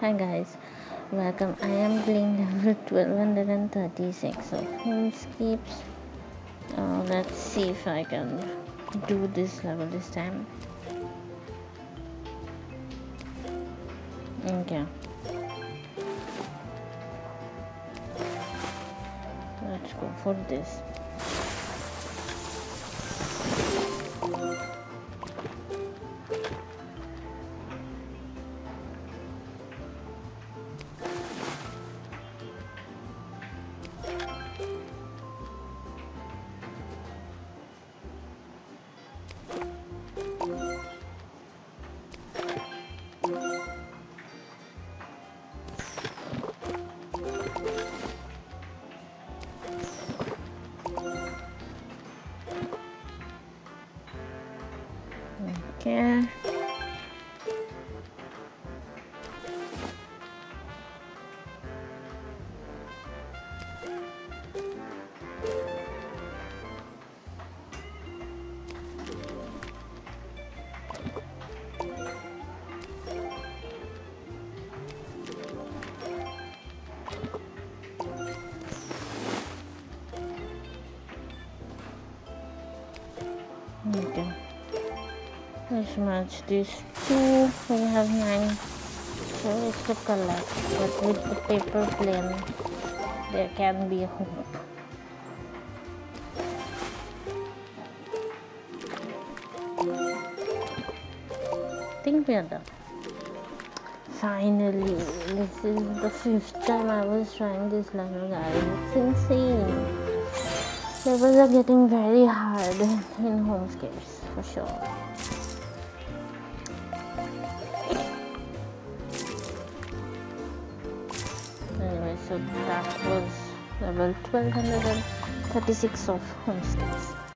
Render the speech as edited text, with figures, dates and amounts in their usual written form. Hi guys, welcome. I am playing level 1236 of Homescapes. Let's see if I can do this level this time. Okay, let's go for this. Yeah. Okay. Let's match these two. We have 9, so it's a collapse, but with the paper plane there can be hope. I think we are done. Finally, this is the 5th time I was trying this level, guys. It's insane. Levels are getting very hard in Homescapes, for sure. So that was level 1236 of Homescapes.